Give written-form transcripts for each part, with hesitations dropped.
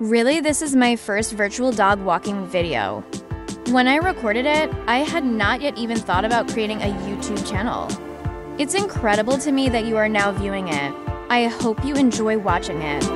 Really, this is my first virtual dog walking video. When I recorded it, I had not yet even thought about creating a YouTube channel. It's incredible to me that you are now viewing it. I hope you enjoy watching it.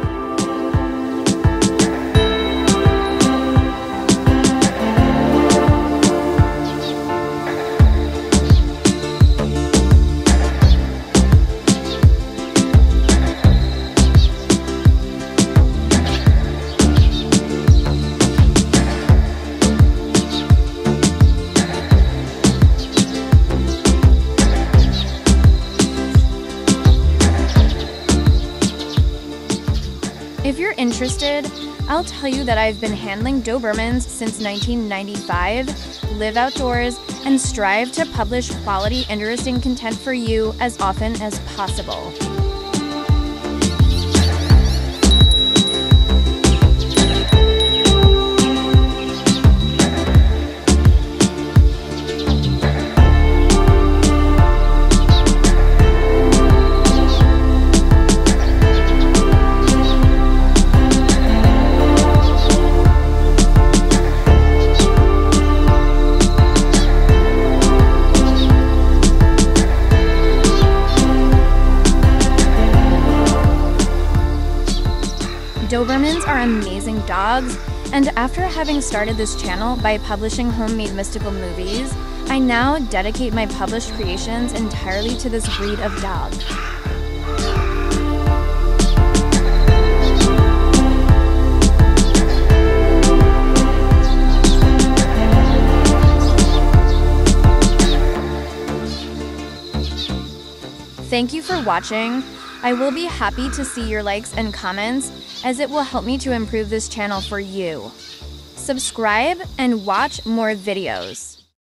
If you're interested, I'll tell you that I've been handling Dobermans since 1995, live outdoors, and strive to publish quality, interesting content for you as often as possible. Dobermans are amazing dogs, and after having started this channel by publishing homemade mystical movies, I now dedicate my published creations entirely to this breed of dog. Thank you for watching. I will be happy to see your likes and comments, as it will help me to improve this channel for you. Subscribe and watch more videos.